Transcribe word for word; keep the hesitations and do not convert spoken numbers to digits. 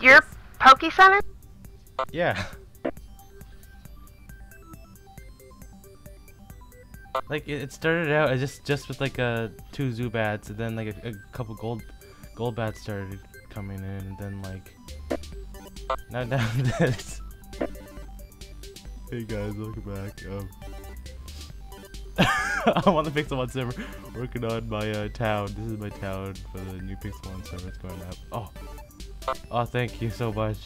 You're Poke Center? Yeah. Like it, it started out as just just with like uh two Zubats, and then like a, a couple gold gold bats started coming in, and then like now now this. Hey guys, welcome back. Um, I'm on the Pixel one server, working on my uh, town. This is my town for the new Pixel one server. It's going up. Oh, oh, thank you so much.